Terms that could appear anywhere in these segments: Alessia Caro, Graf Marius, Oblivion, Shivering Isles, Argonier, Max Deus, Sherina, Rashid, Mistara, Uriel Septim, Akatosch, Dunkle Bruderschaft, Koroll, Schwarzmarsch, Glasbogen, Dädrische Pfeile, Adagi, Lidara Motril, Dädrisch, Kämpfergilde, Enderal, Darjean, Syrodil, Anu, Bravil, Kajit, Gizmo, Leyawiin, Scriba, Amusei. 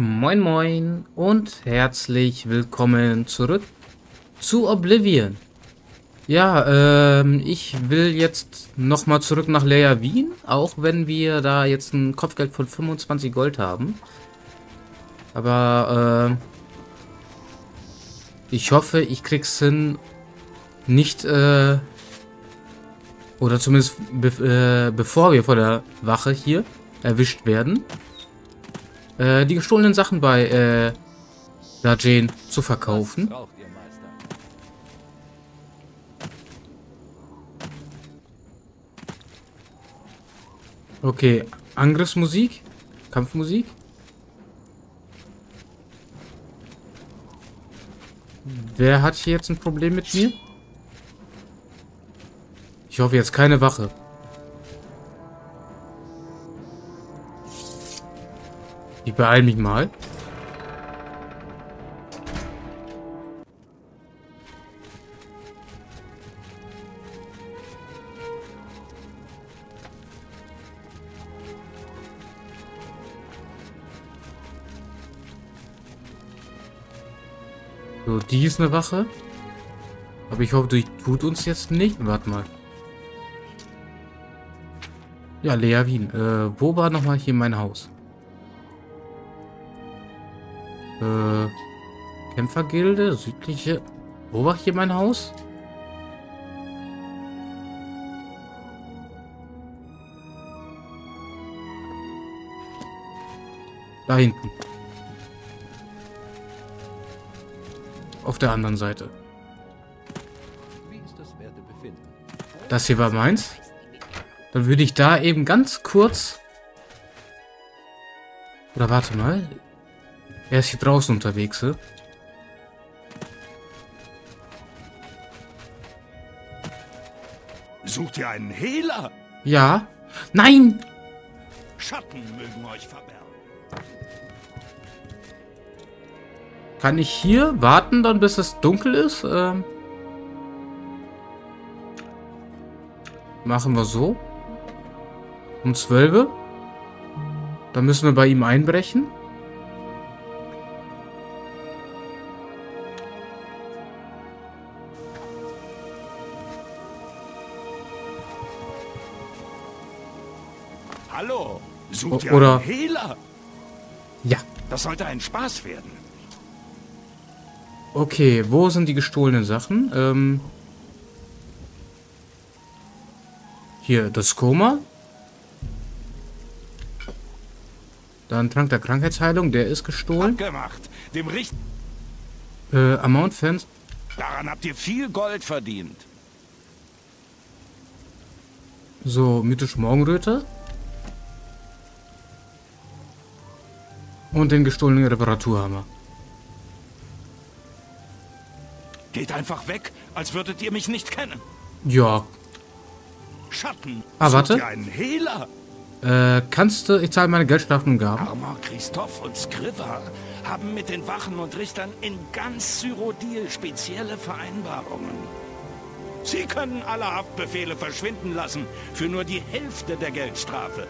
Moin moin und herzlich willkommen zurück zu Oblivion. Ja, ich will jetzt nochmal zurück nach Leyawiin, auch wenn wir da jetzt ein Kopfgeld von 25 Gold haben. Aber ich hoffe, ich krieg's hin, nicht oder zumindest bevor wir vor der Wache hier erwischt werden, die gestohlenen Sachen bei Darjean zu verkaufen. Okay, Angriffsmusik, Kampfmusik. Wer hat hier jetzt ein Problem mit mir? Ich hoffe jetzt keine Wache. Ich beeile mich mal. So, die ist eine Wache. Aber ich hoffe, die tut uns jetzt nicht. Warte mal. Ja, Leyawiin. Wo war nochmal hier mein Haus? Kämpfergilde, südliche... Wo war hier mein Haus? Da hinten. Auf der anderen Seite. Das hier war meins. Dann würde ich da eben ganz kurz... Oder warte mal... Er ist hier draußen unterwegs, ne? Sucht ihr einen Hehler? Ja. Nein! Schatten mögen euch verbergen. Kann ich hier warten, dann bis es dunkel ist? Machen wir so. Um 12. Dann müssen wir bei ihm einbrechen. Hallo, sucht ihr einen Hehler? Ja. Das sollte ein Spaß werden. Okay, wo sind die gestohlenen Sachen? Hier, das Koma. Dann Trank der Krankheitsheilung, der ist gestohlen. Abgemacht. Dem Richter. Amount Fans. Daran habt ihr viel Gold verdient. So, mythische Morgenröte. Und den gestohlenen Reparaturhammer. Geht einfach weg, als würdet ihr mich nicht kennen. Ja. Schatten. Ah, warte. Kannst du... Ich zahle meine Geldstrafen und Gaben. Armer Christoph und Scriba haben mit den Wachen und Richtern in ganz Syrodil spezielle Vereinbarungen. Sie können alle Haftbefehle verschwinden lassen für nur die Hälfte der Geldstrafe.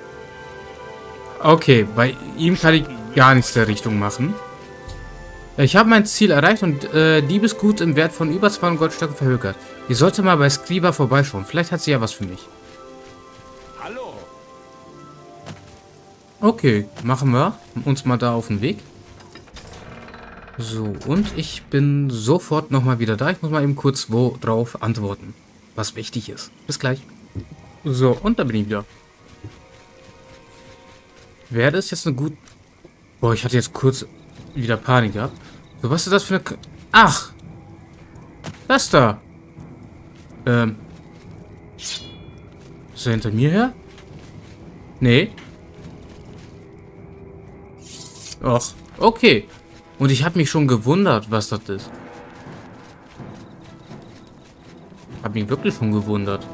Okay, bei ihm kann ich gar nichts der Richtung machen. Ich habe mein Ziel erreicht und Diebesgut im Wert von über 200 Goldstücken verhökert. Ihr sollte mal bei Scriba vorbeischauen. Vielleicht hat sie ja was für mich. Hallo. Okay, machen wir uns mal da auf den Weg. So, und ich bin sofort nochmal wieder da. Ich muss mal eben kurz wo drauf antworten, was wichtig ist. Bis gleich. So, und da bin ich wieder. Wäre das jetzt eine gute... Boah, ich hatte jetzt kurz wieder Panik gehabt. So, was ist das für eine... Ach! Das da! Ist er hinter mir her? Nee. Och, okay. Und ich habe mich schon gewundert, was das ist. Hab mich wirklich schon gewundert.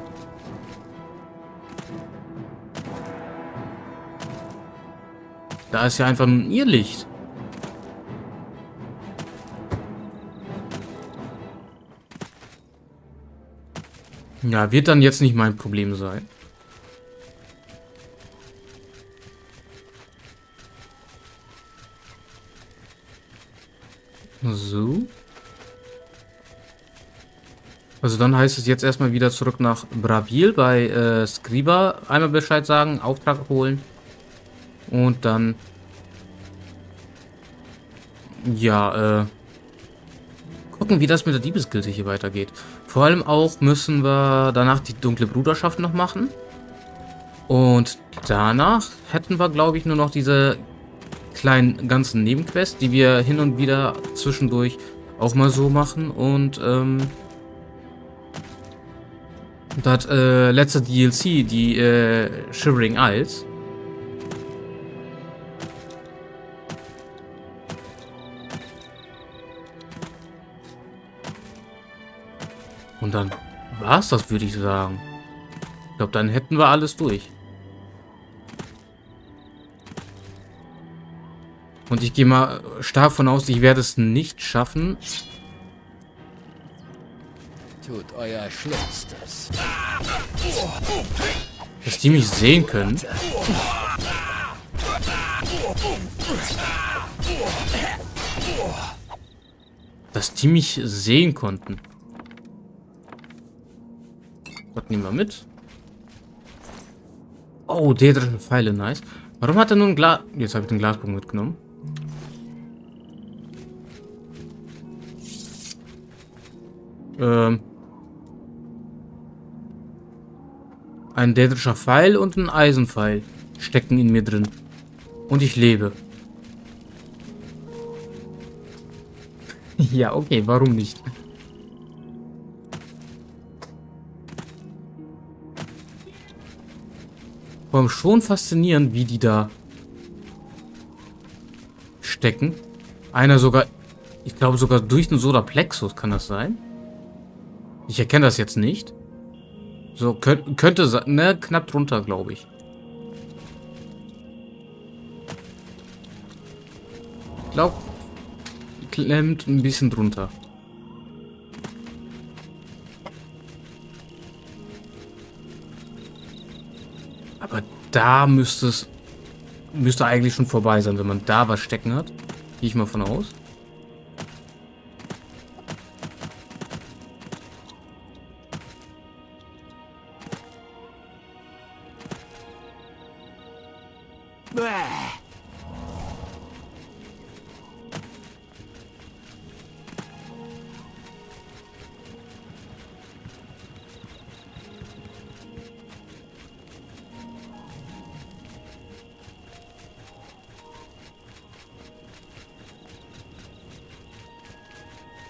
Da ist ja einfach nur ein Irrlicht. Ja, wird dann jetzt nicht mein Problem sein. So. Also dann heißt es jetzt erstmal wieder zurück nach Bravil bei Scriba. Einmal Bescheid sagen, Auftrag holen. Und dann... Ja, gucken, wie das mit der Diebesgilde hier weitergeht. Vor allem auch müssen wir danach die Dunkle Bruderschaft noch machen. Und danach hätten wir, glaube ich, nur noch diese kleinen ganzen Nebenquests, die wir hin und wieder zwischendurch auch mal so machen. Und das letzte DLC, die Shivering Isles. Und dann war es das, würde ich sagen. Ich glaube, dann hätten wir alles durch. Und ich gehe mal stark davon aus, ich werde es nicht schaffen. Tut euer Schlimmstes. Dass die mich sehen können. Dass die mich sehen konnten. Das nehmen wir mit. Oh, Dädrische Pfeile, nice. Warum hat er nur ein Glas... Jetzt habe ich den Glasbogen mitgenommen. Ein dädrischer Pfeil und ein Eisenpfeil stecken in mir drin. Und ich lebe. Ja, okay, warum nicht? Aber schon faszinierend, wie die da stecken. Einer sogar, ich glaube sogar durch den Solarplexus, kann das sein? Ich erkenne das jetzt nicht. So, könnte sein, ne, knapp drunter, glaube ich. Ich glaube, klemmt ein bisschen drunter. Da müsste eigentlich schon vorbei sein, wenn man da was stecken hat. Gehe ich mal von aus.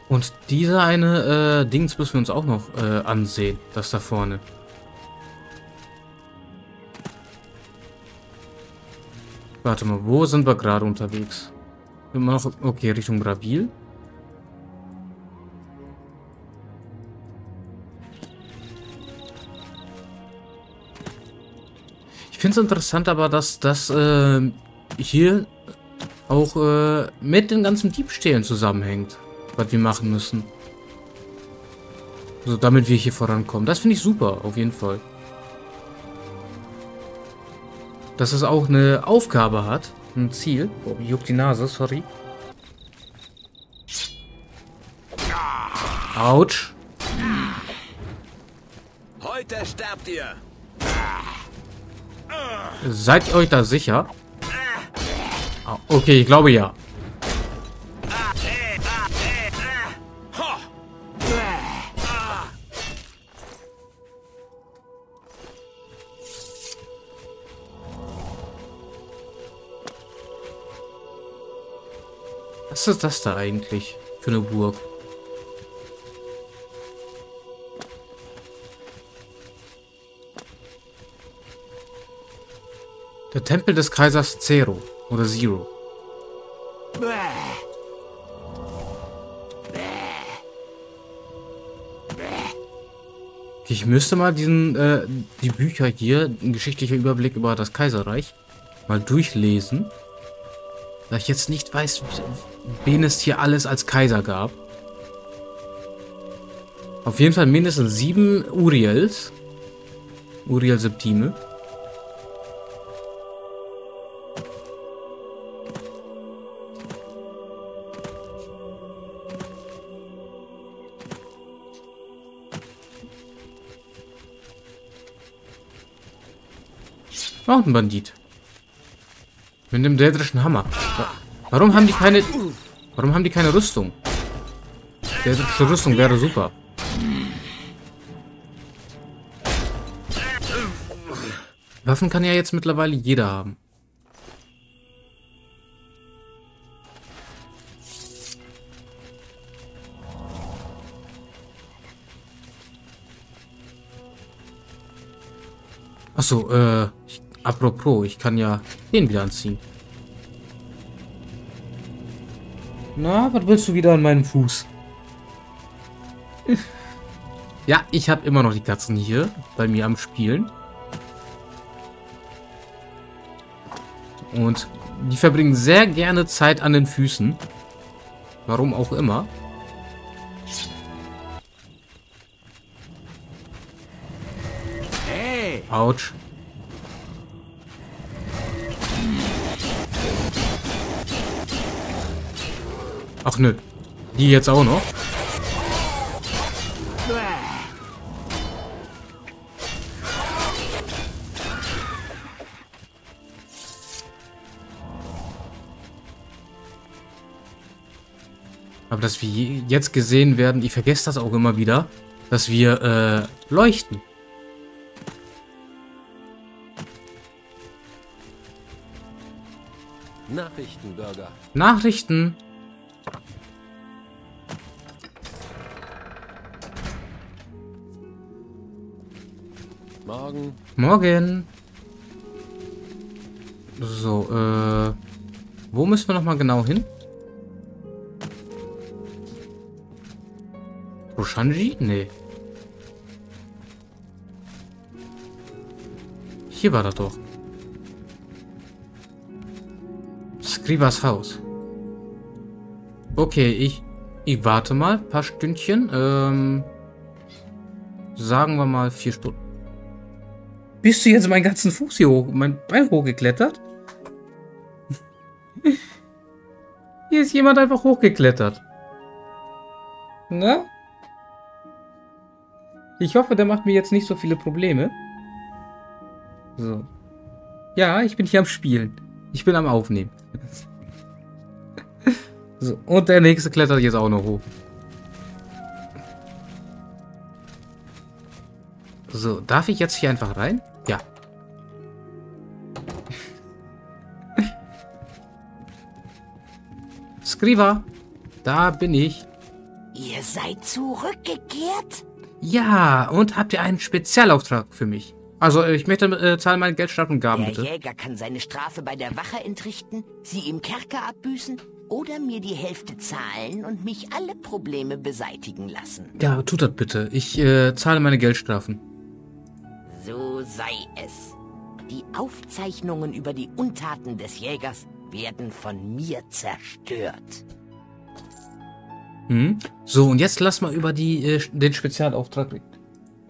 Und diese eine Dings müssen wir uns auch noch ansehen, das da vorne. Warte mal, wo sind wir gerade unterwegs? Immer noch, okay, Richtung Bravil. Ich finde es interessant aber, dass das hier auch mit den ganzen Diebstählen zusammenhängt. Was wir machen müssen. So, damit wir hier vorankommen. Das finde ich super, auf jeden Fall. Dass es auch eine Aufgabe hat. Ein Ziel. Oh, juckt die Nase, sorry. Autsch. Heute sterbt ihr. Seid ihr euch da sicher? Okay, ich glaube ja. Was ist das da eigentlich für eine Burg? Der Tempel des Kaisers Zero oder Zero. Ich müsste mal diesen die Bücher hier, ein geschichtlicher Überblick über das Kaiserreich, mal durchlesen. Da ich jetzt nicht weiß, wen es hier alles als Kaiser gab. Auf jeden Fall mindestens 7 Uriels. Uriel Septime. Noch ein Bandit. Mit dem Dädrischen Hammer. Warum haben die keine Rüstung? Dädrische Rüstung wäre super. Waffen kann ja jetzt mittlerweile jeder haben. Achso, apropos, ich kann ja den wieder anziehen. Na, was willst du wieder an meinem Fuß? Ja, ich habe immer noch die Katzen hier bei mir am Spielen. Und die verbringen sehr gerne Zeit an den Füßen. Warum auch immer. Autsch. Ach nö. Die jetzt auch noch. Aber dass wir jetzt gesehen werden, ich vergesse das auch immer wieder, dass wir leuchten. Nachrichtenburger. Nachrichten. Morgen. Morgen. So, wo müssen wir nochmal genau hin? Roshanji? Nee. Hier war das doch. Scribas Haus. Okay, ich warte mal ein paar Stündchen. Sagen wir mal 4 Stunden. Bist du jetzt meinen ganzen Fuß hier hoch, mein Bein hochgeklettert? Hier ist jemand einfach hochgeklettert. Na? Ich hoffe, der macht mir jetzt nicht so viele Probleme. So. Ja, ich bin hier am Spielen. Ich bin am Aufnehmen. So, und der nächste klettert jetzt auch noch hoch. So, darf ich jetzt hier einfach rein? Ja. Scriba, da bin ich. Ihr seid zurückgekehrt? Ja, und habt ihr einen Spezialauftrag für mich? Also, ich möchte zahlen meine Geldstrafen und Gaben, bitte. Der Jäger kann seine Strafe bei der Wache entrichten, sie im Kerker abbüßen oder mir die Hälfte zahlen und mich alle Probleme beseitigen lassen. Ja, tut das bitte. Ich zahle meine Geldstrafen. So sei es. Die Aufzeichnungen über die Untaten des Jägers werden von mir zerstört. Hm. So, und jetzt lass mal über den Spezialauftrag reden.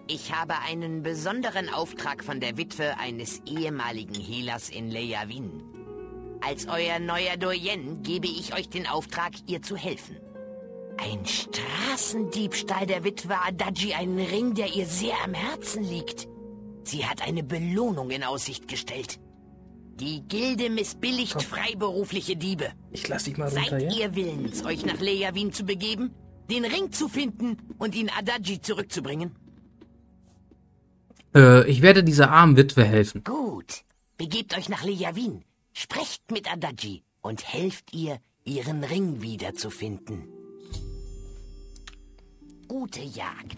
Ich habe einen besonderen Auftrag von der Witwe eines ehemaligen Hehlers in Leyawiin. Als euer neuer Darjean gebe ich euch den Auftrag, ihr zu helfen. Ein Straßendiebstahl der Witwe Adagi, einen Ring, der ihr sehr am Herzen liegt. Sie hat eine Belohnung in Aussicht gestellt. Die Gilde missbilligt freiberufliche Diebe. Ich lass dich mal runter, ja? Seid ihr willens, euch nach Leyawiin zu begeben, den Ring zu finden und ihn Adagi zurückzubringen? Ich werde dieser armen Witwe helfen. Gut. Begebt euch nach Leyawiin. Sprecht mit Adagi und helft ihr, ihren Ring wiederzufinden. Gute Jagd.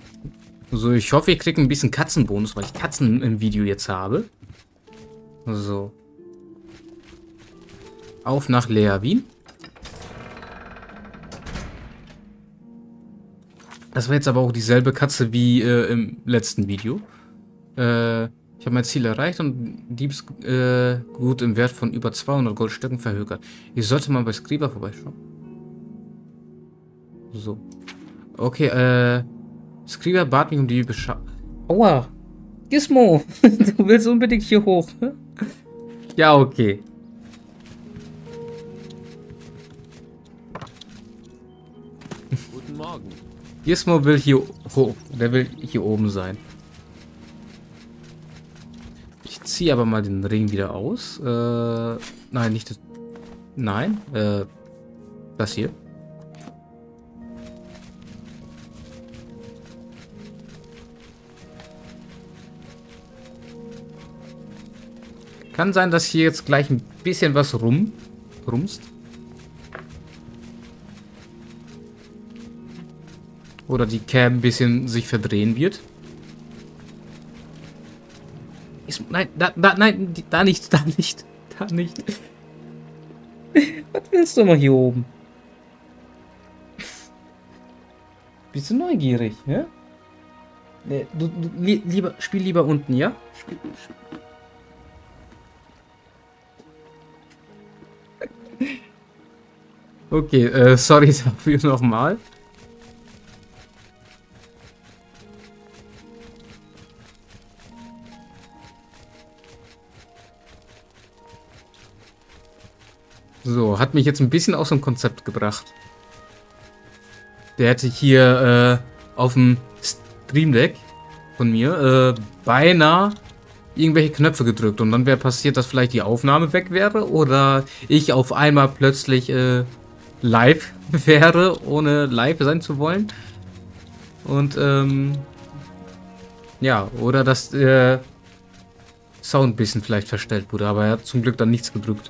So, ich hoffe, ich kriege ein bisschen Katzenbonus, weil ich Katzen im Video jetzt habe. So. Auf nach Leyawiin. Das war jetzt aber auch dieselbe Katze wie im letzten Video. Ich habe mein Ziel erreicht und Diebsgut im Wert von über 200 Goldstücken verhökert. Ich sollte mal bei Scriba vorbeischauen. So. Okay, Scriba bat mich um die Beschaftung. Aua! Gizmo! Du willst unbedingt hier hoch. Ja, okay. Guten Morgen. Gizmo will hier hoch. Der will hier oben sein. ziehe aber mal den Ring wieder aus. Nein, nicht das. Nein, das hier. Kann sein, dass hier jetzt gleich ein bisschen was rumst. Oder die Cam ein bisschen sich verdrehen wird. Nein, nein, da nicht, da nicht. Was willst du mal hier oben? Bist du neugierig, ne? Nee, du spiel lieber unten, ja? Spiel. Okay, sorry dafür nochmal. So, hat mich jetzt ein bisschen aus dem Konzept gebracht. Der hätte hier auf dem Stream Deck von mir beinahe irgendwelche Knöpfe gedrückt. Und dann wäre passiert, dass vielleicht die Aufnahme weg wäre oder ich auf einmal plötzlich... live wäre, ohne live sein zu wollen. Und ja, oder dass der Sound ein bisschen vielleicht verstellt wurde, aber er hat zum Glück dann nichts gedrückt.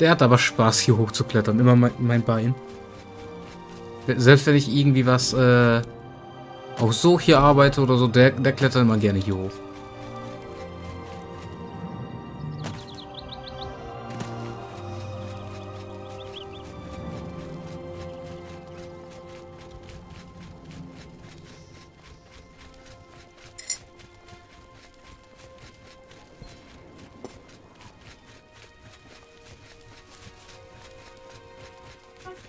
Der hat aber Spaß, hier hochzuklettern, immer mein Bein. Selbst wenn ich irgendwie was auch so hier arbeite oder so, der klettert immer gerne hier hoch.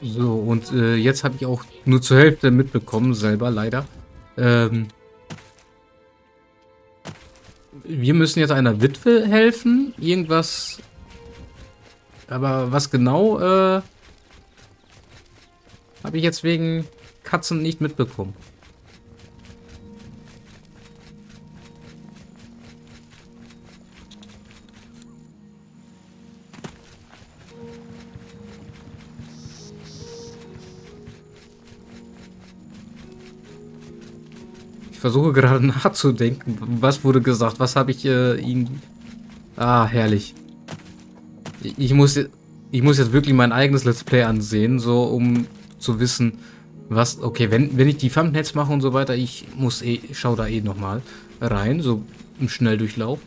So, und jetzt habe ich auch nur zur Hälfte mitbekommen, selber leider. Wir müssen jetzt einer Witwe helfen, irgendwas, aber was genau, habe ich jetzt wegen Katzen nicht mitbekommen. Ich versuche gerade nachzudenken. Was wurde gesagt? Was habe ich ihnen... Ah, herrlich. Ich muss jetzt wirklich mein eigenes Let's Play ansehen, so um zu wissen, was... Okay, wenn ich die Thumbnails mache und so weiter, ich muss schau da nochmal rein, so im Schnelldurchlauf.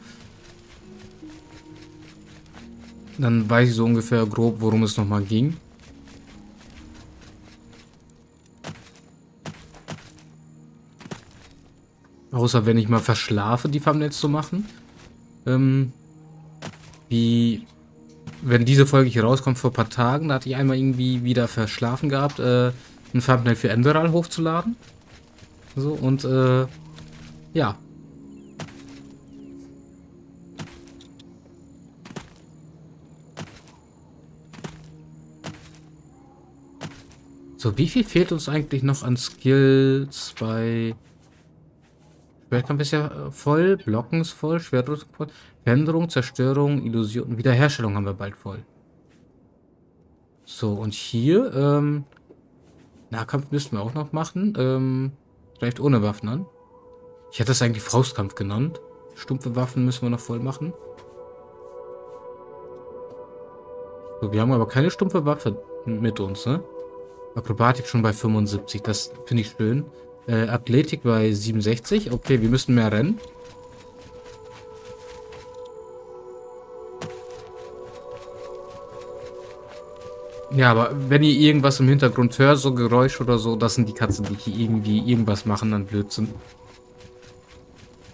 Dann weiß ich so ungefähr grob, worum es nochmal ging. Außer wenn ich mal verschlafe, die Thumbnails zu machen. Wie wenn diese Folge hier rauskommt, vor ein paar Tagen, da hatte ich einmal irgendwie wieder verschlafen gehabt, ein Thumbnail für Enderal hochzuladen. So, und ja. So, wie viel fehlt uns eigentlich noch an Skills bei... Schwertkampf ist ja voll, Blocken ist voll, Schwertrüstung voll, Veränderung, Zerstörung, Illusion und Wiederherstellung haben wir bald voll. So, und hier, Nahkampf müssten wir auch noch machen, vielleicht ohne Waffen an. Ich hätte das eigentlich Faustkampf genannt. Stumpfe Waffen müssen wir noch voll machen. So, wir haben aber keine stumpfe Waffe mit uns, ne? Akrobatik schon bei 75, das finde ich schön. Athletik bei 67. Okay, wir müssen mehr rennen. Ja, aber wenn ihr irgendwas im Hintergrund hört, so Geräusch oder so, das sind die Katzen, die hier irgendwie irgendwas machen an Blödsinn.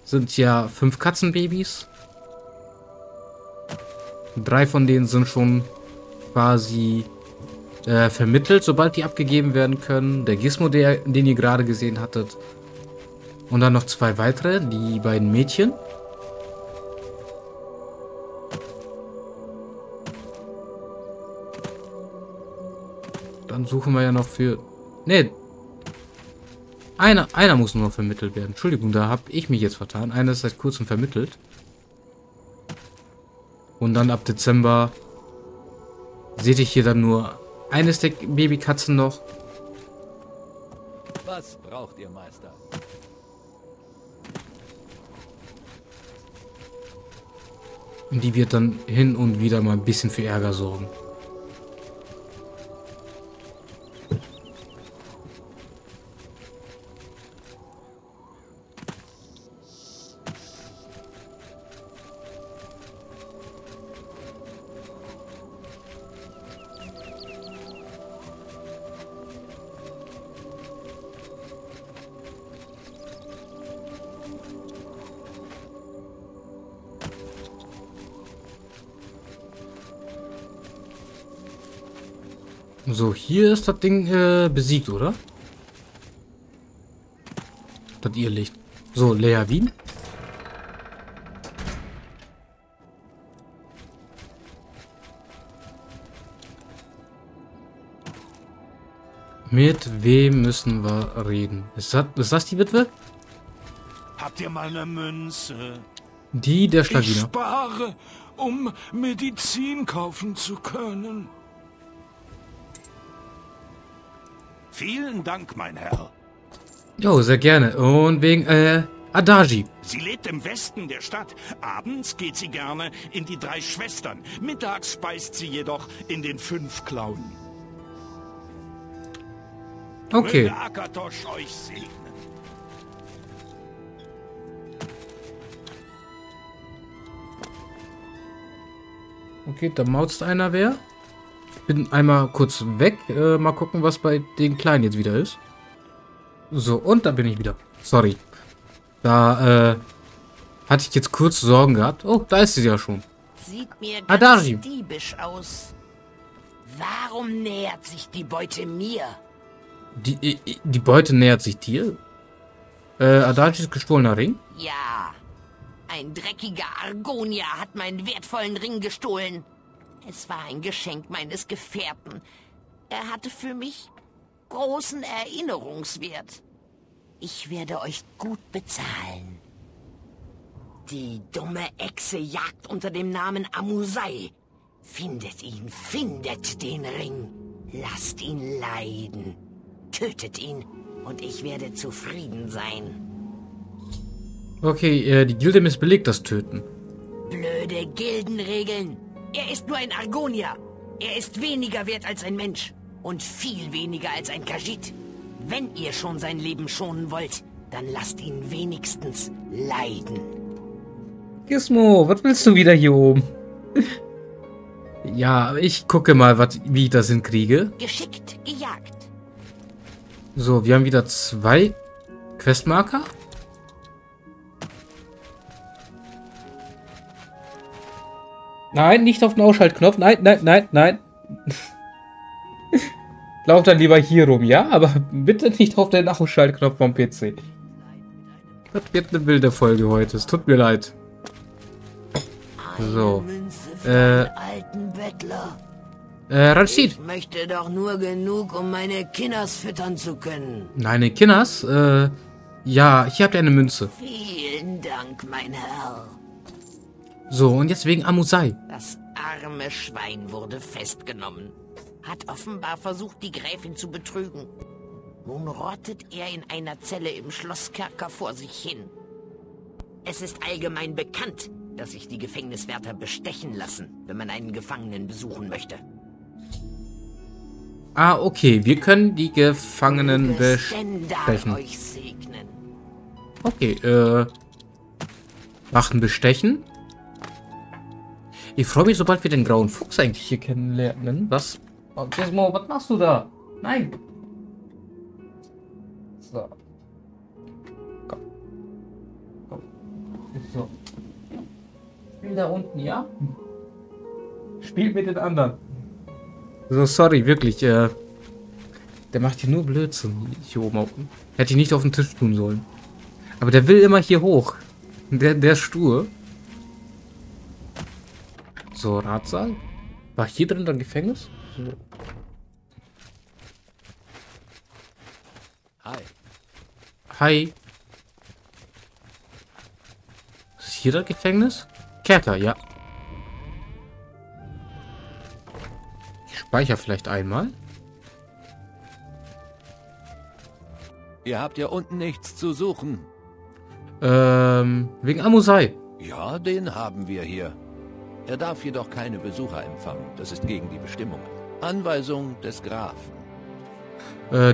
Sind ja 5 Katzenbabys. 3 von denen sind schon quasi... vermittelt, sobald die abgegeben werden können. Der Gizmo, den ihr gerade gesehen hattet. Und dann noch 2 weitere, die beiden Mädchen. Dann Dann suchen wir ja noch für... Ne. Einer muss nur noch vermittelt werden. Entschuldigung, da habe ich mich jetzt vertan. Einer ist seit kurzem vermittelt. Und dann ab Dezember seht ich hier dann nur eines der Babykatzen noch. Was braucht ihr, Meister? Und die wird dann hin und wieder mal ein bisschen für Ärger sorgen. So, hier ist das Ding besiegt, oder? Das ihr Licht. So, Leyawiin. Mit wem müssen wir reden? Ist das die Witwe? Habt ihr mal eine Münze? Die der Schlaginer. Ich spare, um Medizin kaufen zu können. Vielen Dank, mein Herr. Jo, sehr gerne. Und wegen, Adagi. Sie lebt im Westen der Stadt. Abends geht sie gerne in die 3 Schwestern. Mittags speist sie jedoch in den 5 Klauen. Okay. Möge Akatosch euch segnen. Okay, da mautzt einer wer. Bin einmal kurz weg. Mal gucken, was bei den Kleinen jetzt wieder ist. So, und da bin ich wieder. Sorry. Da hatte ich jetzt kurz Sorgen gehabt. Oh, da ist sie ja schon. Sieht mir ganz diebisch aus. Warum nähert sich die Beute mir? Die Beute nähert sich dir? Adagis gestohlener Ring? Ja. Ein dreckiger Argonier hat meinen wertvollen Ring gestohlen. Es war ein Geschenk meines Gefährten. Er hatte für mich großen Erinnerungswert. Ich werde euch gut bezahlen. Die dumme Echse jagt unter dem Namen Amusei. Findet ihn, findet den Ring. Lasst ihn leiden. Tötet ihn und ich werde zufrieden sein. Okay, die Gilde missbilligt das Töten. Blöde Gildenregeln. Er ist nur ein Argonier. Er ist weniger wert als ein Mensch. Und viel weniger als ein Kajit. Wenn ihr schon sein Leben schonen wollt, dann lasst ihn wenigstens leiden. Gizmo, was willst du wieder hier oben? Ja, ich gucke mal, wie ich das hinkriege. Geschickt gejagt. So, wir haben wieder 2 Questmarker. Nein, nicht auf den Ausschaltknopf. Nein, nein, nein, nein. Lauf dann lieber hier rum, ja? Aber bitte nicht auf den Ausschaltknopf vom PC. Das wird eine wilde Folge heute. Es tut mir leid. So. Rashid. Ich möchte doch nur genug, um meine Kinders füttern zu können. Nein, die Kinders? Ja, hier habt ihr eine Münze. Vielen Dank, mein Herr. So, und jetzt wegen Amusei. Das arme Schwein wurde festgenommen. Hat offenbar versucht, die Gräfin zu betrügen. Nun rottet er in einer Zelle im Schlosskärker vor sich hin. Es ist allgemein bekannt, dass sich die Gefängniswärter bestechen lassen, wenn man einen Gefangenen besuchen möchte. Ah, okay. Wir können die Gefangenen bestechen. Euch segnen. Okay, machen bestechen. Ich freue mich, sobald wir den grauen Fuchs eigentlich hier kennenlernen. Was? Oh, Gizmo, was machst du da? Nein! So. Komm. Komm. So. Spiel da unten, ja? Spiel mit den anderen. So, sorry, wirklich. Der macht hier nur Blödsinn. Hier oben. Hätte ich nicht auf den Tisch tun sollen. Aber der will immer hier hoch. Der Stur. So, Ratsaal. War hier drin dann Gefängnis? So. Hi. Hi. Ist hier das Gefängnis? Kerker, ja. Ich speichere vielleicht einmal. Ihr habt ja unten nichts zu suchen. Wegen Amusei. Ja, den haben wir hier. Er darf jedoch keine Besucher empfangen. Das ist gegen die Bestimmung. Anweisung des Grafen.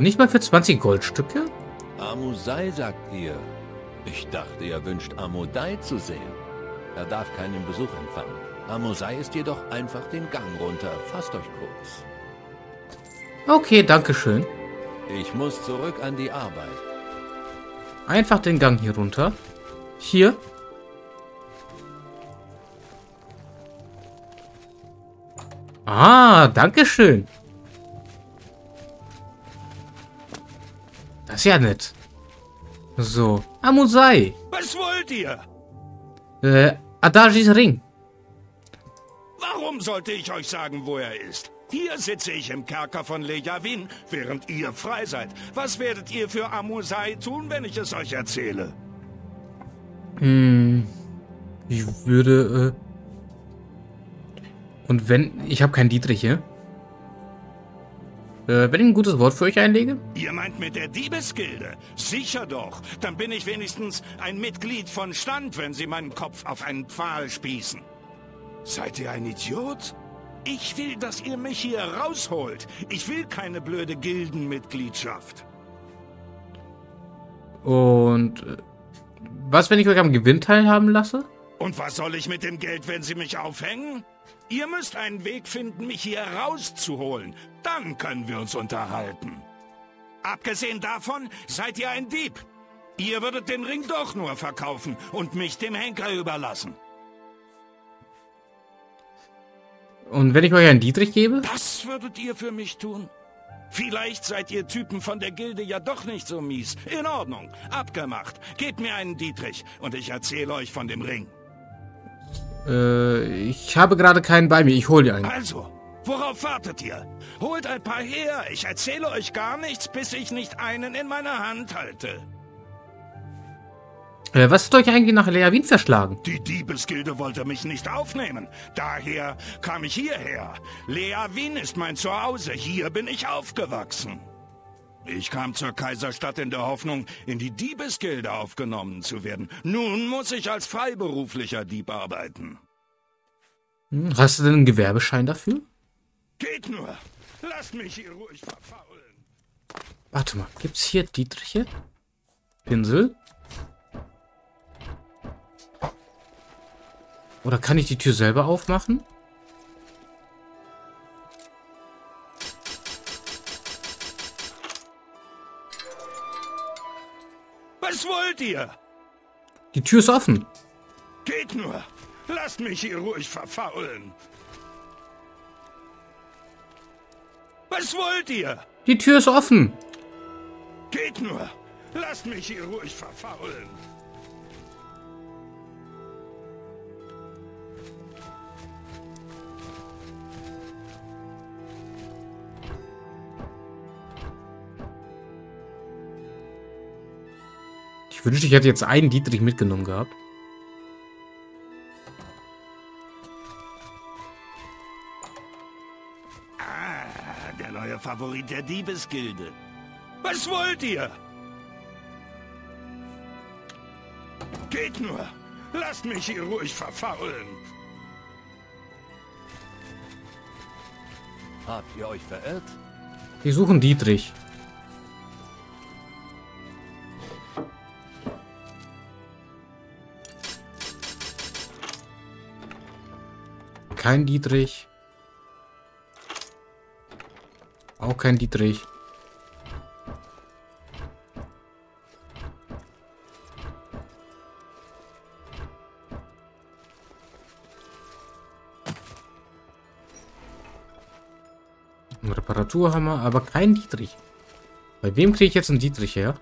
Nicht mal für 20 Goldstücke? Amusei, sagt ihr. Ich dachte, ihr wünscht Amodai zu sehen. Er darf keinen Besuch empfangen. Amusei ist jedoch einfach den Gang runter. Fasst euch kurz. Okay, danke schön. Ich muss zurück an die Arbeit. Einfach den Gang hier runter. Hier. Ah, danke schön. Das ist ja nett. So, Amusei. Was wollt ihr? Adagis Ring. Warum sollte ich euch sagen, wo er ist? Hier sitze ich im Kerker von Leyawiin, während ihr frei seid. Was werdet ihr für Amusei tun, wenn ich es euch erzähle? Ich würde... Und wenn... Ich habe keinen Dietrich hier. Wenn ich ein gutes Wort für euch einlege? Ihr meint mit der Diebesgilde? Sicher doch. Dann bin ich wenigstens ein Mitglied von Stand, wenn sie meinen Kopf auf einen Pfahl spießen. Seid ihr ein Idiot? Ich will, dass ihr mich hier rausholt. Ich will keine blöde Gildenmitgliedschaft. Und was, wenn ich euch am Gewinn teilhaben lasse? Und was soll ich mit dem Geld, wenn sie mich aufhängen? Ihr müsst einen Weg finden, mich hier rauszuholen. Dann können wir uns unterhalten. Abgesehen davon seid ihr ein Dieb. Ihr würdet den Ring doch nur verkaufen und mich dem Henker überlassen. Und wenn ich euch einen Dietrich gebe? Was würdet ihr für mich tun? Vielleicht seid ihr Typen von der Gilde ja doch nicht so mies. In Ordnung, abgemacht. Gebt mir einen Dietrich und ich erzähle euch von dem Ring. Ich habe gerade keinen bei mir. Ich hole dir einen. Also, worauf wartet ihr? Holt ein paar her. Ich erzähle euch gar nichts, bis ich nicht einen in meiner Hand halte. Was hat euch eigentlich nach Leyawiin verschlagen? Die Diebesgilde wollte mich nicht aufnehmen. Daher kam ich hierher. Leyawiin ist mein Zuhause. Hier bin ich aufgewachsen. Ich kam zur Kaiserstadt in der Hoffnung, in die Diebesgilde aufgenommen zu werden. Nun muss ich als freiberuflicher Dieb arbeiten. Hast du denn einen Gewerbeschein dafür? Geht nur. Lasst mich hier ruhig verfaulen. Warte mal, gibt's hier Dietriche? Pinsel? Oder kann ich die Tür selber aufmachen? Was wollt ihr? Die Tür ist offen. Geht nur. Lasst mich hier ruhig verfaulen. Was wollt ihr? Die Tür ist offen. Geht nur. Lasst mich hier ruhig verfaulen. Ich wünschte, ich hätte jetzt einen Dietrich mitgenommen gehabt. Ah, der neue Favorit der Diebesgilde. Was wollt ihr? Geht nur. Lasst mich hier ruhig verfaulen. Habt ihr euch verirrt? Wir suchen Dietrich. Kein Dietrich. Auch kein Dietrich. Ein Reparaturhammer, aber kein Dietrich. Bei wem kriege ich jetzt einen Dietrich her?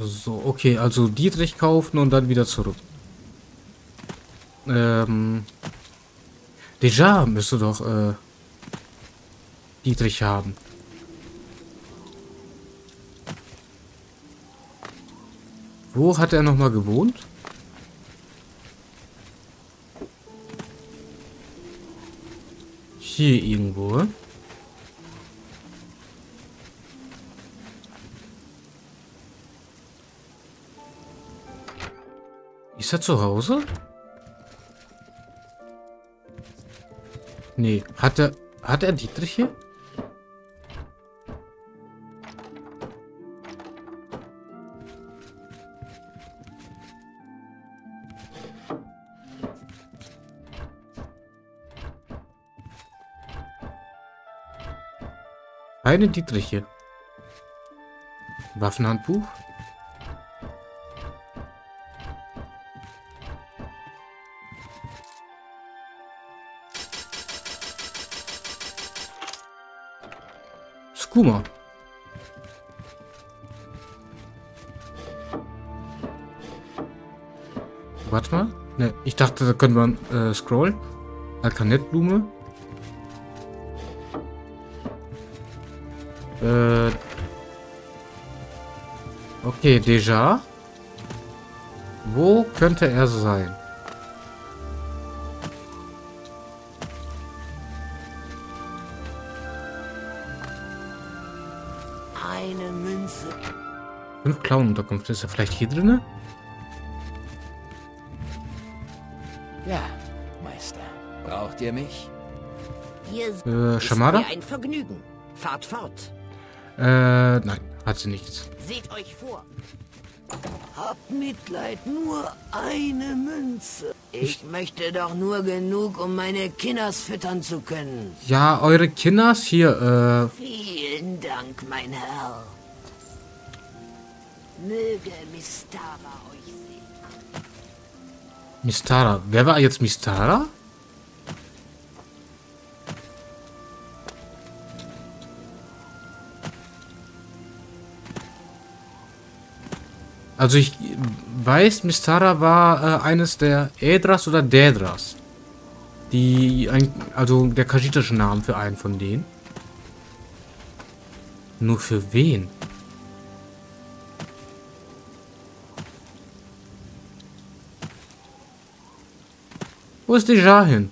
So, okay, also Dietrich kaufen und dann wieder zurück. Déjà müsste doch Dietrich haben. Wo hat er nochmal gewohnt? Hier irgendwo. Ist er zu Hause? Nee, hat er Dietrich hier? Keine Dietriche. Waffenhandbuch. Skuma. Warte mal. Ne, ich dachte, da könnte man scrollen. Alkanettblume. Okay, déjà. Wo könnte er sein? Eine Münze. 5 Clown-Unterkunft. Ist er vielleicht hier drin? Ja, Meister. Braucht ihr mich? Schamada? Ein Vergnügen. Fahrt fort. Nein, hat sie nichts. Seht euch vor. Habt Mitleid, nur eine Münze. Ich möchte doch nur genug, um meine Kinders füttern zu können. Ja, eure Kinders hier, Vielen Dank, mein Herr. Möge Mistara euch sehen. Mistara. Wer war jetzt Mistara? Also ich weiß, Mistara war eines der Edras oder Daedras. Also der kajitische Name für einen von denen. Nur für wen? Wo ist die Jahin?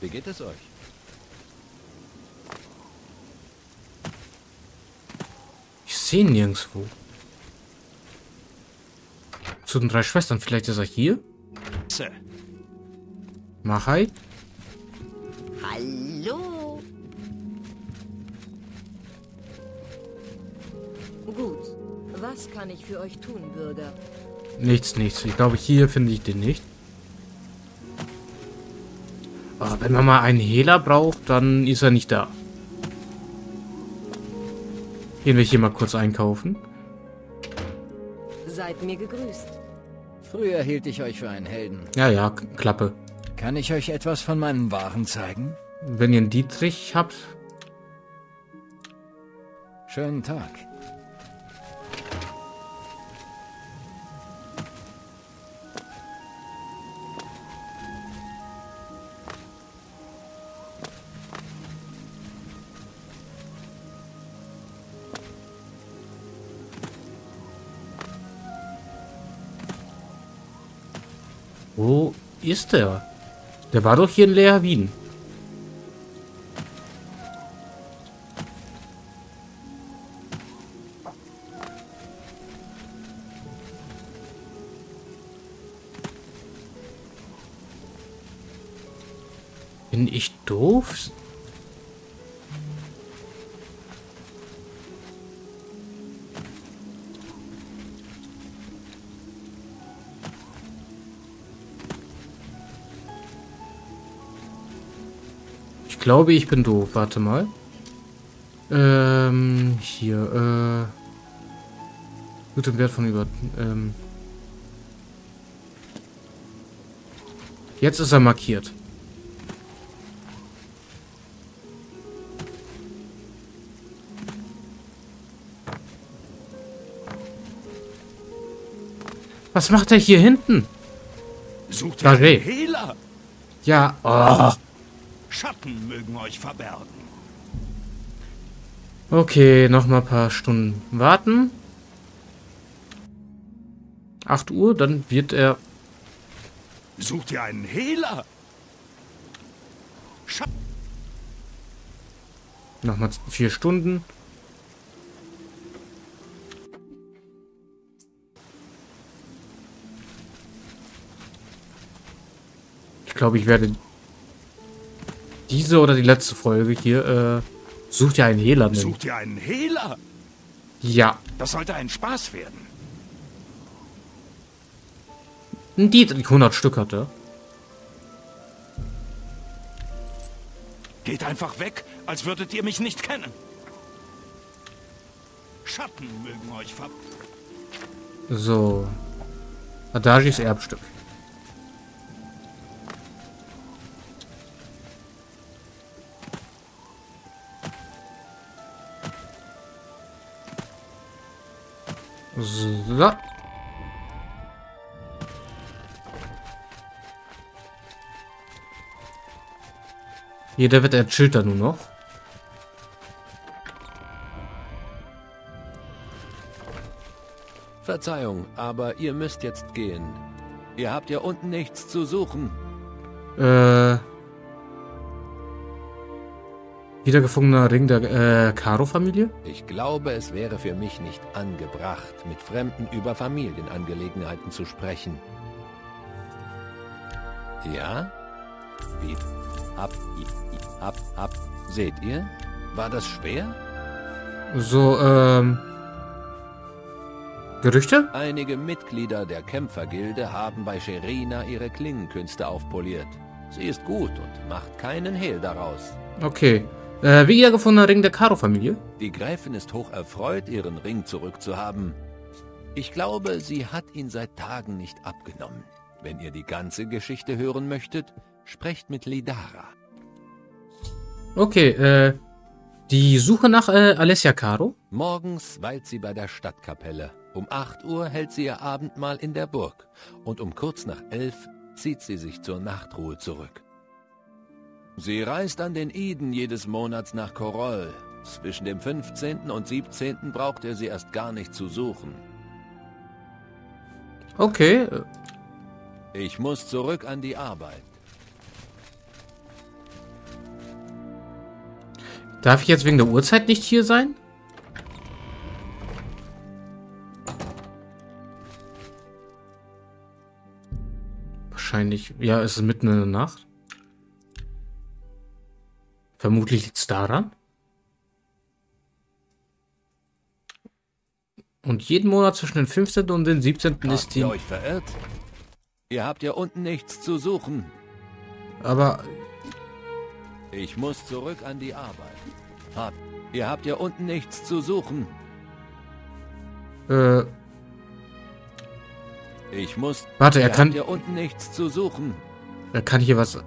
Wie geht es euch? Ich sehe ihn nirgendwo. Zu den 3 Schwestern. Vielleicht ist er hier? Sir. Mach hi. Hallo. Gut. Was kann ich für euch tun, Bürger? Nichts. Ich glaube, hier finde ich den nicht. Aber wenn man mal einen Hehler braucht, dann ist er nicht da. Gehen wir hier mal kurz einkaufen. Seid mir gegrüßt. Früher hielt ich euch für einen Helden. Ja, Klappe. Kann ich euch etwas von meinen Waren zeigen? Wenn ihr einen Dietrich habt. Schönen Tag. Wo ist der? Der war doch hier in Leyawiin. Bin ich doof? Ich glaube, ich bin doof. Warte mal. Hier. Guten Wert von über. Jetzt ist er markiert. Was macht er hier hinten? Sucht er einen Hehler? Ja. Oh. Schatten mögen euch verbergen. Okay, nochmal ein paar Stunden warten. 8 Uhr, dann wird er... Sucht ihr einen Hehler? Nochmal 4 Stunden. Ich glaube, ich werde diese oder die letzte Folge hier... Sucht ihr einen Hehler? Nehmen. Sucht ihr einen Hehler? Ja. Das sollte ein Spaß werden. Ein Dietrich 100 Stück hatte. Geht einfach weg, als würdet ihr mich nicht kennen. Schatten mögen euch ver... So. Adagis Erbstück. So. Jeder wird erchillt da nur noch. Verzeihung, aber ihr müsst jetzt gehen. Ihr habt ja unten nichts zu suchen. Wiedergefundener Ring der Caro-Familie? Ich glaube, es wäre für mich nicht angebracht, mit Fremden über Familienangelegenheiten zu sprechen. Ja? Wie? Ab. Seht ihr? War das schwer? So, Gerüchte? Einige Mitglieder der Kämpfergilde haben bei Sherina ihre Klingenkünste aufpoliert. Sie ist gut und macht keinen Hehl daraus. Okay. Wiedergefundener Ring der Caro-Familie. Die Gräfin ist hoch erfreut, ihren Ring zurückzuhaben. Ich glaube, sie hat ihn seit Tagen nicht abgenommen. Wenn ihr die ganze Geschichte hören möchtet, sprecht mit Lidara. Okay, die Suche nach Alessia Caro? Morgens weilt sie bei der Stadtkapelle. Um 8 Uhr hält sie ihr Abendmahl in der Burg. Und um kurz nach 11 zieht sie sich zur Nachtruhe zurück. Sie reist an den Iden jedes Monats nach Koroll. Zwischen dem 15. und 17. braucht er sie erst gar nicht zu suchen. Okay. Ich muss zurück an die Arbeit. Darf ich jetzt wegen der Uhrzeit nicht hier sein? Wahrscheinlich. Ja, es ist mitten in der Nacht. Vermutlich liegt es daran. Und jeden Monat zwischen den 15. und den 17. ist die... Habt ihr euch verirrt? Ihr habt ja unten nichts zu suchen. Aber... Ich muss zurück an die Arbeit. Ihr habt ja unten nichts zu suchen. Ich muss... Warte, er kann... Ihr habt ja unten nichts zu suchen. Er kann hier was...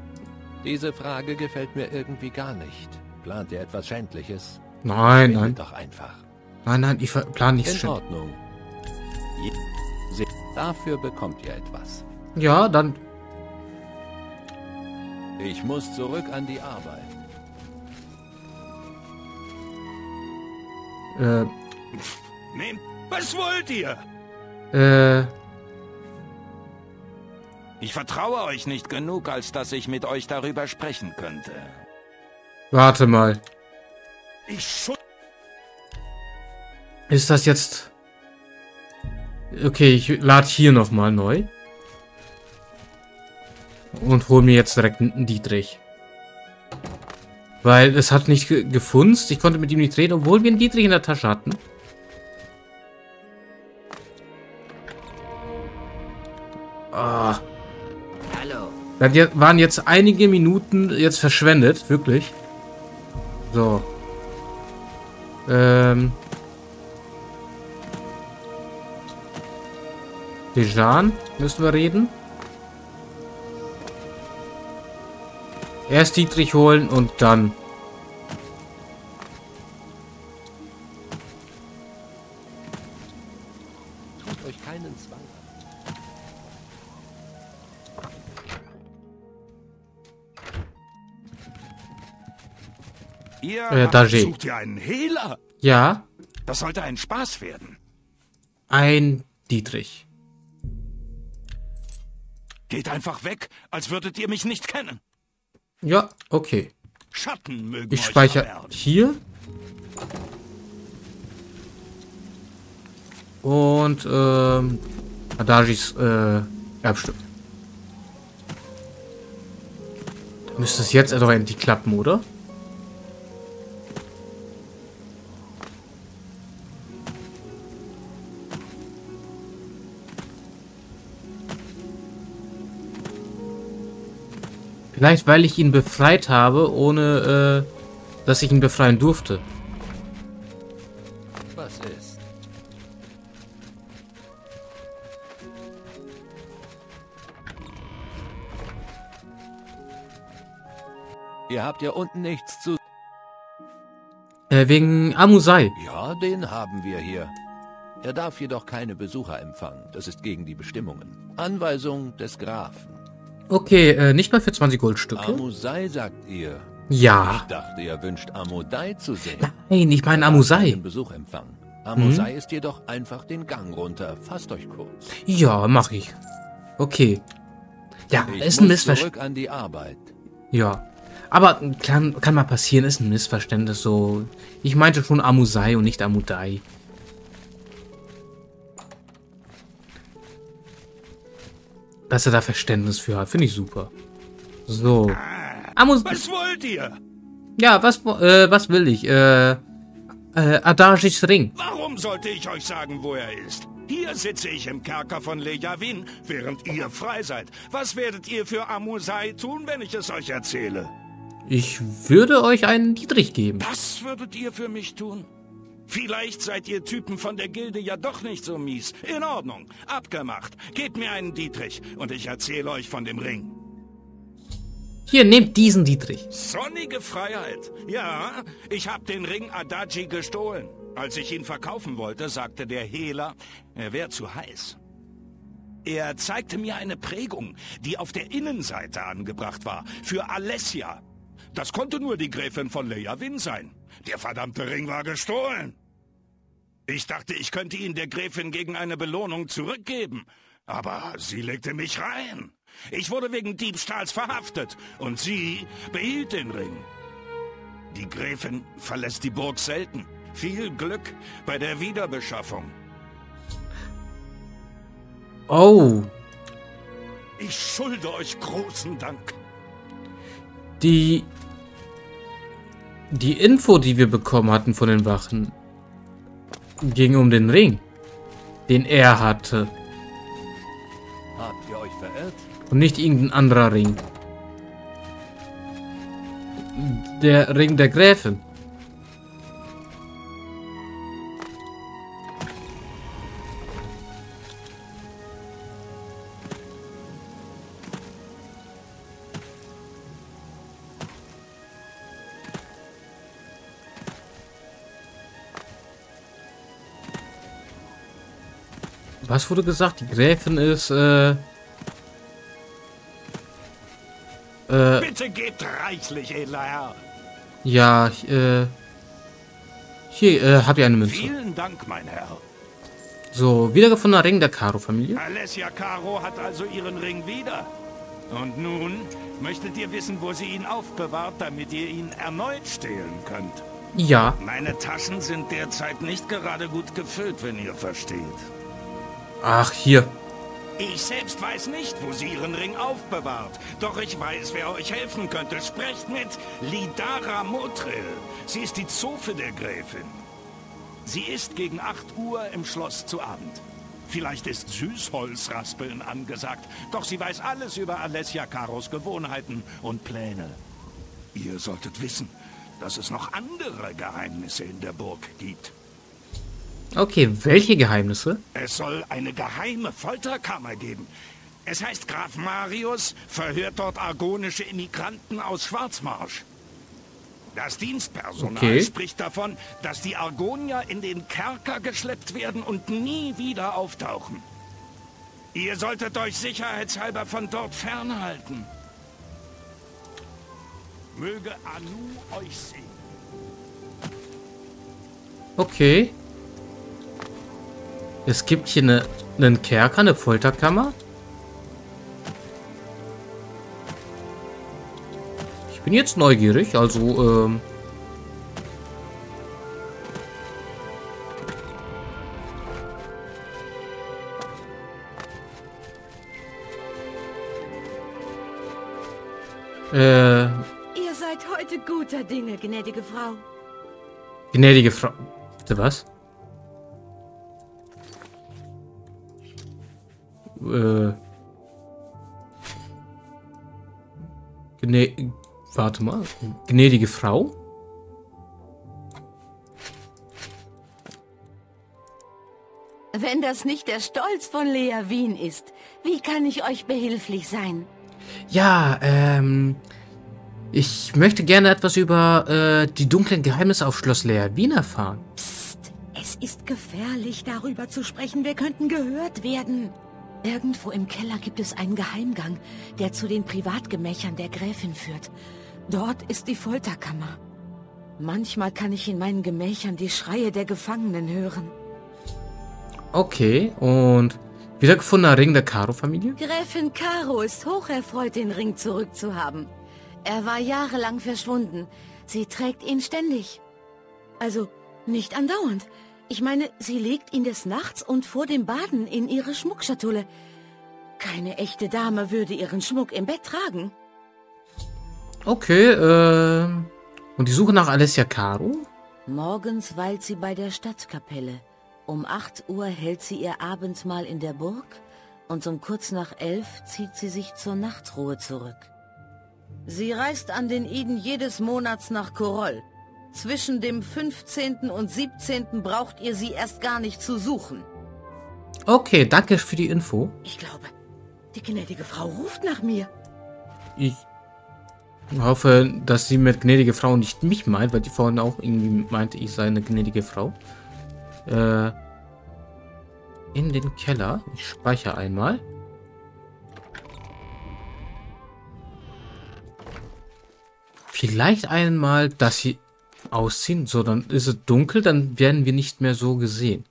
Diese Frage gefällt mir irgendwie gar nicht. Plant ihr etwas Schändliches? Nein, nein. Doch einfach. Nein, nein, ich plane nichts Schändliches. In Ordnung. Dafür bekommt ihr etwas. Ja, dann... Ich muss zurück an die Arbeit. Nehmt, was wollt ihr? Ich vertraue euch nicht genug, als dass ich mit euch darüber sprechen könnte. Warte mal. Ist das jetzt... Okay, ich lade hier nochmal neu. Und hole mir jetzt direkt einen Dietrich. Weil es hat nicht gefunzt. Ich konnte mit ihm nicht reden, obwohl wir einen Dietrich in der Tasche hatten. Ah. Dann waren jetzt einige Minuten jetzt verschwendet, wirklich. So. Darjean müssen wir reden. Erst Dietrich holen und dann. Tut euch keinen Zwang an. Ihr sucht ihr einen Hehler? Ja. Das sollte ein Spaß werden. Ein Dietrich. Geht einfach weg, als würdet ihr mich nicht kennen. Ja, okay. Schatten mögen ich speichere hier. Und Adagis Erbstück. Da müsste es jetzt doch endlich klappen, oder? Vielleicht, weil ich ihn befreit habe, ohne, dass ich ihn befreien durfte. Was ist? Ihr habt ja unten nichts zu... wegen Amusei. Ja, den haben wir hier. Er darf jedoch keine Besucher empfangen. Das ist gegen die Bestimmungen. Anweisung des Grafen. Okay, nicht mal für 20 Goldstücke. Amusei, sagt ihr? Ja. Ich dachte, ihr wünscht Amusei zu sehen. Nein, ich meine Amusei. Besuch empfangen. Amusei ist jedoch einfach den Gang runter. Fasst euch kurz. Ja, mach ich. Okay. Ja, ich ist ein Missverständnis. Zurück an die Arbeit. Ja. Aber kann mal passieren, ist ein Missverständnis so. Ich meinte schon Amusei und nicht Amudai. Dass er da Verständnis für hat. Finde ich super. So. Was wollt ihr? Ja, was will ich? Adagis Ring. Warum sollte ich euch sagen, wo er ist? Hier sitze ich im Kerker von Leyawiin, während ihr frei seid. Was werdet ihr für Amusei tun, wenn ich es euch erzähle? Ich würde euch einen Dietrich geben. Das würdet ihr für mich tun? Vielleicht seid ihr Typen von der Gilde ja doch nicht so mies. In Ordnung, abgemacht. Gebt mir einen Dietrich und ich erzähle euch von dem Ring. Hier, nehmt diesen Dietrich. Sonnige Freiheit. Ja, ich habe den Ring Adagi gestohlen. Als ich ihn verkaufen wollte, sagte der Hehler, er wäre zu heiß. Er zeigte mir eine Prägung, die auf der Innenseite angebracht war, für Alessia. Das konnte nur die Gräfin von Leyawiin sein. Der verdammte Ring war gestohlen. Ich dachte, ich könnte ihn der Gräfin gegen eine Belohnung zurückgeben. Aber sie legte mich rein. Ich wurde wegen Diebstahls verhaftet und sie behielt den Ring. Die Gräfin verlässt die Burg selten. Viel Glück bei der Wiederbeschaffung. Oh. Ich schulde euch großen Dank. Die Info, die wir bekommen hatten von den Wachen, ging um den Ring, den er hatte. Habt ihr euch verirrt? Und nicht irgendein anderer Ring. Der Ring der Gräfin. Was wurde gesagt? Die Gräfin ist, bitte gebt reichlich, edler Herr. Ja, hier, habt ihr eine Münze. Vielen Dank, mein Herr. So, wiedergefundener Ring der Caro-Familie. Alessia Caro hat also ihren Ring wieder. Und nun möchtet ihr wissen, wo sie ihn aufbewahrt, damit ihr ihn erneut stehlen könnt. Ja. Meine Taschen sind derzeit nicht gerade gut gefüllt, wenn ihr versteht. Ach, hier. Ich selbst weiß nicht, wo sie ihren Ring aufbewahrt. Doch ich weiß, wer euch helfen könnte. Sprecht mit Lidara Motril. Sie ist die Zofe der Gräfin. Sie ist gegen 8 Uhr im Schloss zu Abend. Vielleicht ist Süßholzraspeln angesagt. Doch sie weiß alles über Alessia Caros Gewohnheiten und Pläne. Ihr solltet wissen, dass es noch andere Geheimnisse in der Burg gibt. Okay, welche Geheimnisse? Es soll eine geheime Folterkammer geben. Es heißt, Graf Marius verhört dort argonische Immigranten aus Schwarzmarsch. Das Dienstpersonal spricht davon, dass die Argonier in den Kerker geschleppt werden und nie wieder auftauchen. Ihr solltet euch sicherheitshalber von dort fernhalten. Möge Anu euch sehen. Okay. Es gibt hier einen Kerker, eine Folterkammer. Ich bin jetzt neugierig, also Ihr seid heute guter Dinge, gnädige Frau. Gnädige Frau. Bitte was? Warte mal. Gnädige Frau? Wenn das nicht der Stolz von Leyawiin ist, wie kann ich euch behilflich sein? Ja, ich möchte gerne etwas über die dunklen Geheimnisse auf Schloss Leyawiin erfahren. Psst, es ist gefährlich, darüber zu sprechen. Wir könnten gehört werden. Irgendwo im Keller gibt es einen Geheimgang, der zu den Privatgemächern der Gräfin führt. Dort ist die Folterkammer. Manchmal kann ich in meinen Gemächern die Schreie der Gefangenen hören. Okay, und wiedergefundener Ring der Caro-Familie? Gräfin Caro ist hocherfreut, den Ring zurückzuhaben. Er war jahrelang verschwunden. Sie trägt ihn ständig. Also, nicht andauernd. Ich meine, sie legt ihn des Nachts und vor dem Baden in ihre Schmuckschatulle. Keine echte Dame würde ihren Schmuck im Bett tragen. Okay, und die Suche nach Alessia Caro? Morgens weilt sie bei der Stadtkapelle. Um 8 Uhr hält sie ihr Abendmahl in der Burg und um kurz nach 11 zieht sie sich zur Nachtruhe zurück. Sie reist an den Iden jedes Monats nach Koroll. Zwischen dem 15. und 17. braucht ihr sie erst gar nicht zu suchen. Okay, danke für die Info. Ich glaube, die gnädige Frau ruft nach mir. Ich hoffe, dass sie mit gnädige Frau nicht mich meint, weil die vorhin auch irgendwie meinte, ich sei eine gnädige Frau. In den Keller. Ich speichere einmal. Vielleicht einmal das hier ausziehen. So, dann ist es dunkel, dann werden wir nicht mehr so gesehen.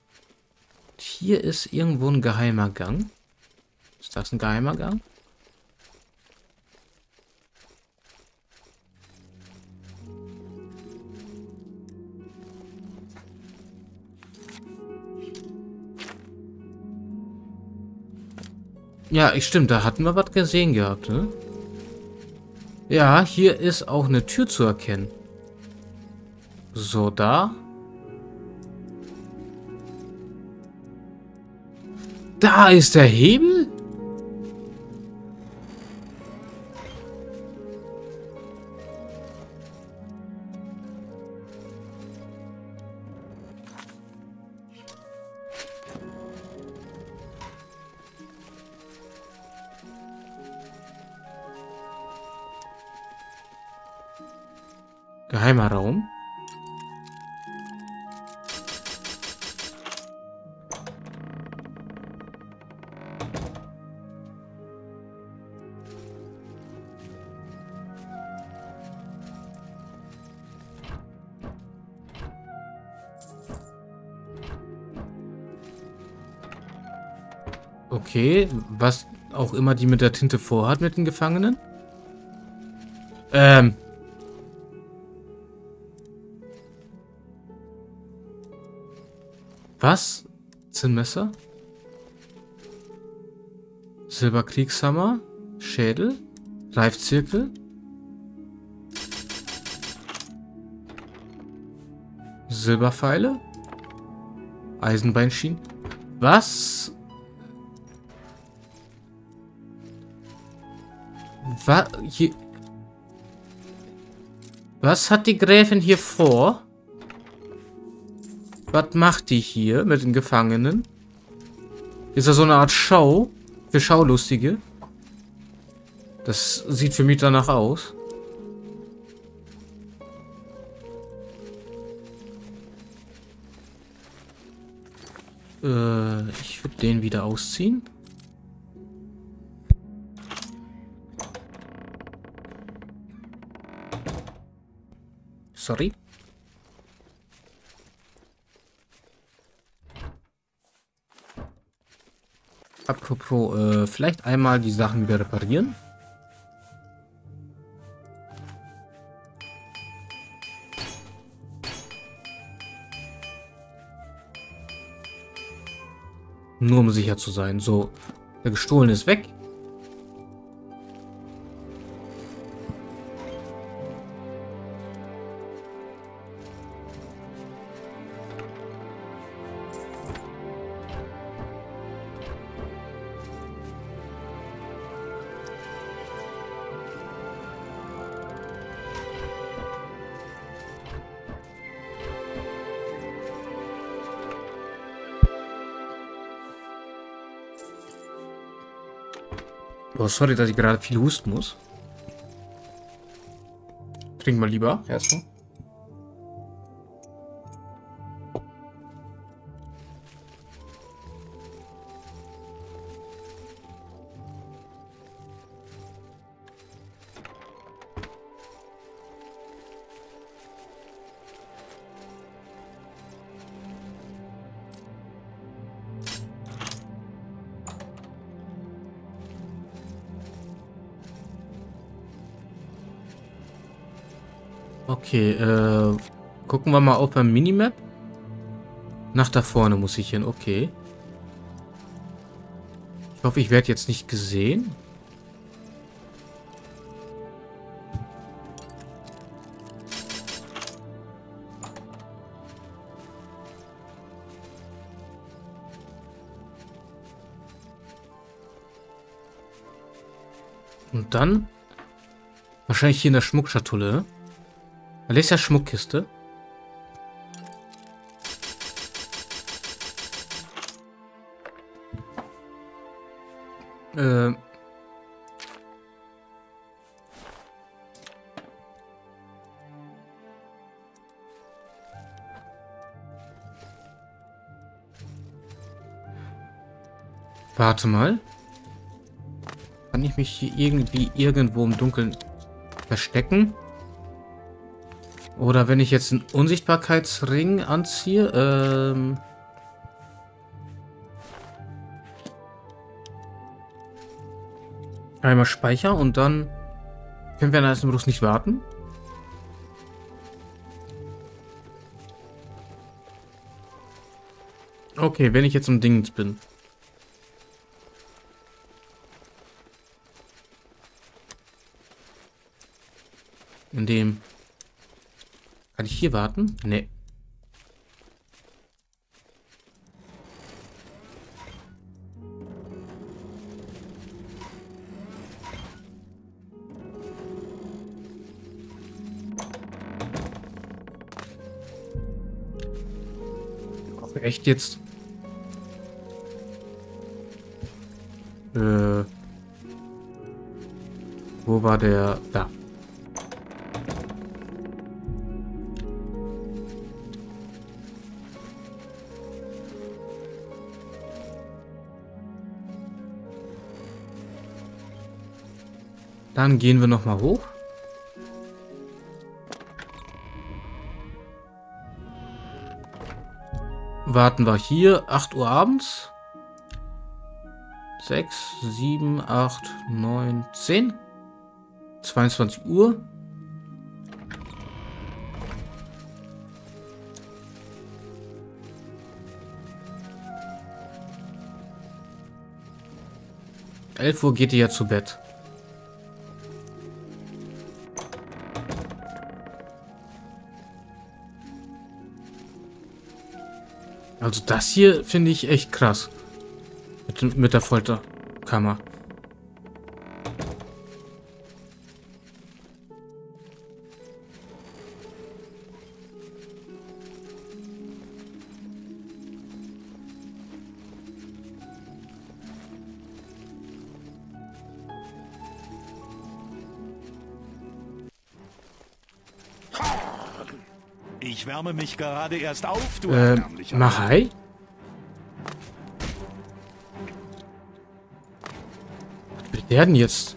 Hier ist irgendwo ein geheimer Gang. Ist das ein geheimer Gang? Ja, stimmt, da hatten wir was gesehen gehabt, ne? Ja, hier ist auch eine Tür zu erkennen. So, da. Da ist der Hebel? Geheimer Raum. Okay, was auch immer die mit der Tinte vorhat mit den Gefangenen. Was? Zinnmesser? Silberkriegshammer? Schädel? Reifzirkel? Silberpfeile? Eisenbeinschienen? Was? Was hat die Gräfin hier vor? Was macht die hier mit den Gefangenen? Ist das so eine Art Show? Für Schaulustige? Das sieht für mich danach aus. Ich würde den wieder ausziehen. Sorry. Apropos, vielleicht einmal die Sachen wieder reparieren. Nur um sicher zu sein. So, der Gestohlene ist weg. Oh, sorry, dass ich gerade viel husten muss. Trink mal lieber erstmal. Okay, gucken wir mal auf der Minimap. Nach da vorne muss ich hin, okay. Ich hoffe, ich werde jetzt nicht gesehen. Und dann? Wahrscheinlich hier in der Schmuckschatulle. Alessia Schmuckkiste. Warte mal. Kann ich mich hier irgendwie irgendwo im Dunkeln verstecken? Oder wenn ich jetzt einen Unsichtbarkeitsring anziehe, einmal Speicher und dann können wir an diesem Bruch nicht warten. Okay, wenn ich jetzt im Dingens bin. In dem... Kann ich hier warten? Nee. Auch echt jetzt? Wo war der? Da. Dann gehen wir nochmal hoch. Warten wir hier. 8 Uhr abends. 6, 7, 8, 9, 10. 22 Uhr. Um 11 Uhr geht ihr ja zu Bett. Also das hier finde ich echt krass. Mit der Folterkammer. Ich wärme mich gerade erst auf, du Machai? Was will der denn jetzt?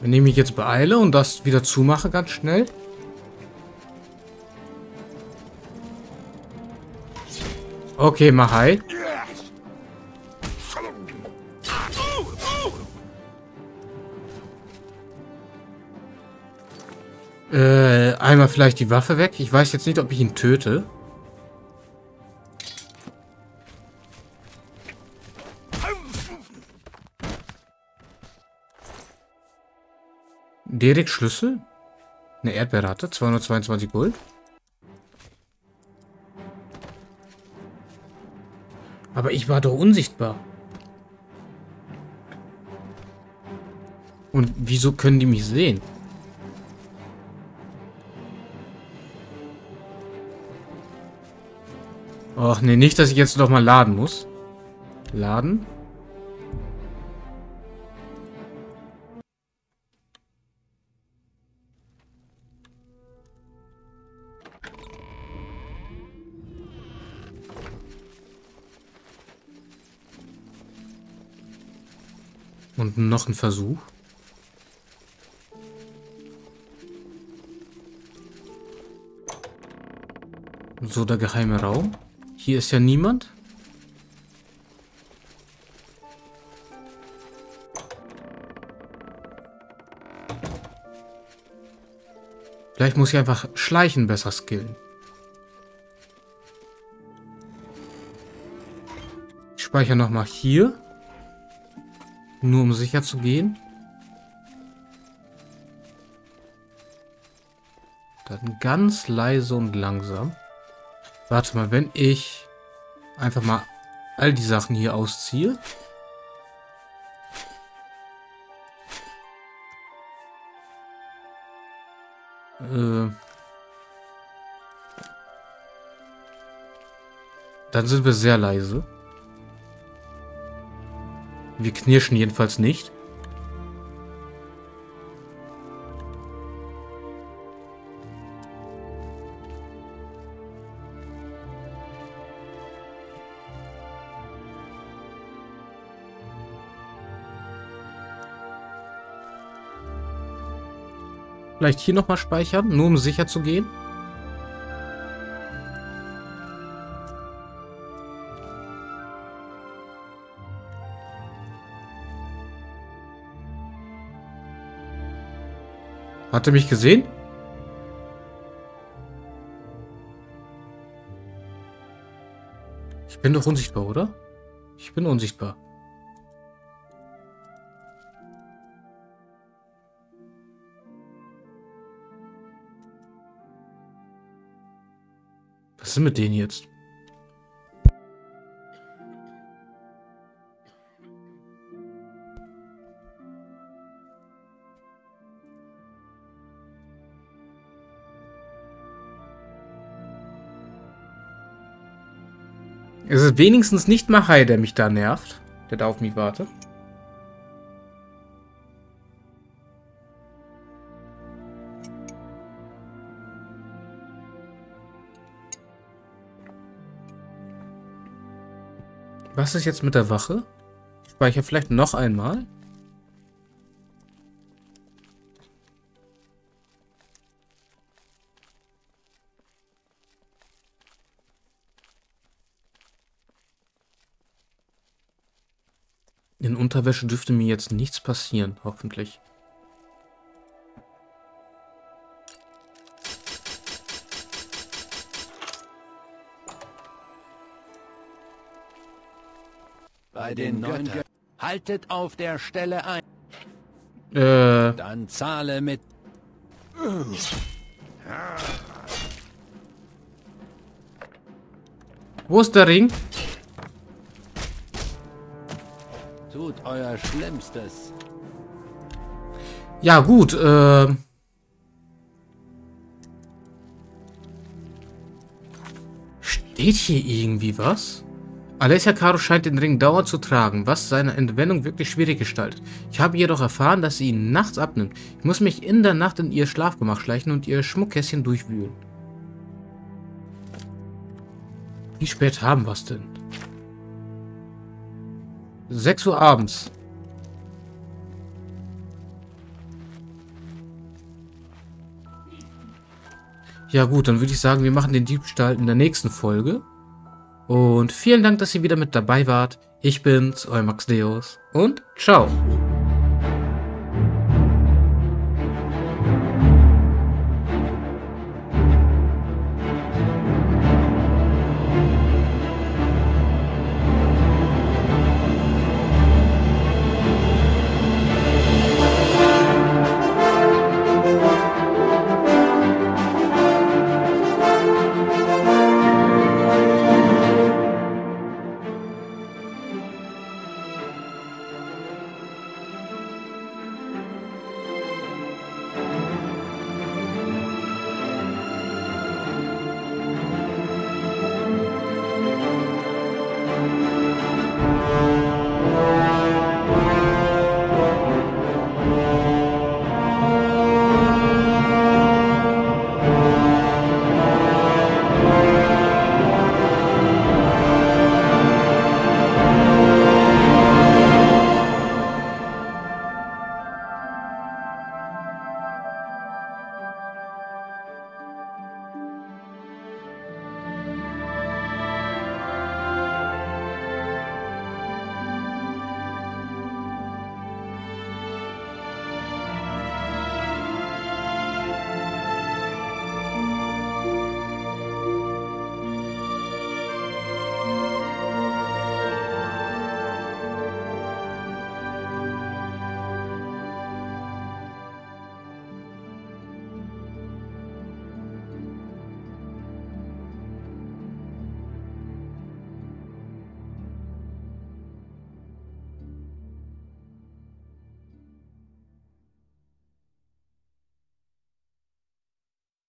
Wenn ich mich jetzt beeile und das wieder zumache ganz schnell. Okay, mach hi. Einmal vielleicht die Waffe weg. Ich weiß jetzt nicht, ob ich ihn töte. Derek Schlüssel. Eine Erdbeerratte. 222 Gold. Aber ich war doch unsichtbar. Und wieso können die mich sehen? Och, nee, nicht, dass ich jetzt noch mal laden muss. Laden. Und noch ein Versuch. So, der geheime Raum. Hier ist ja niemand. Vielleicht muss ich einfach Schleichen besser skillen. Ich speichere nochmal hier. Nur um sicher zu gehen. Dann ganz leise und langsam. Warte mal, wenn ich einfach mal all die Sachen hier ausziehe. Dann sind wir sehr leise. Wir knirschen jedenfalls nicht. Vielleicht hier nochmal speichern, nur um sicher zu gehen. Hat er mich gesehen? Ich bin doch unsichtbar, oder? Ich bin unsichtbar. Was ist denn mit denen jetzt? Es ist wenigstens nicht Machai, der mich da nervt. Der da auf mich wartet. Was ist jetzt mit der Wache? Ich speichere vielleicht noch einmal. In Unterwäsche dürfte mir jetzt nichts passieren, hoffentlich. Bei den Neunten haltet auf der Stelle ein. Dann zahle mit. Wo ist der Ring? Tut euer Schlimmstes. Ja, gut, steht hier irgendwie was? Alessia Caro scheint den Ring dauernd zu tragen, was seine Entwendung wirklich schwierig gestaltet. Ich habe jedoch erfahren, dass sie ihn nachts abnimmt. Ich muss mich in der Nacht in ihr Schlafgemach schleichen und ihr Schmuckkästchen durchwühlen. Wie spät haben wir es denn? 6 Uhr abends. Ja gut, dann würde ich sagen, wir machen den Diebstahl in der nächsten Folge. Und vielen Dank, dass ihr wieder mit dabei wart. Ich bin's, euer Max Deus und ciao.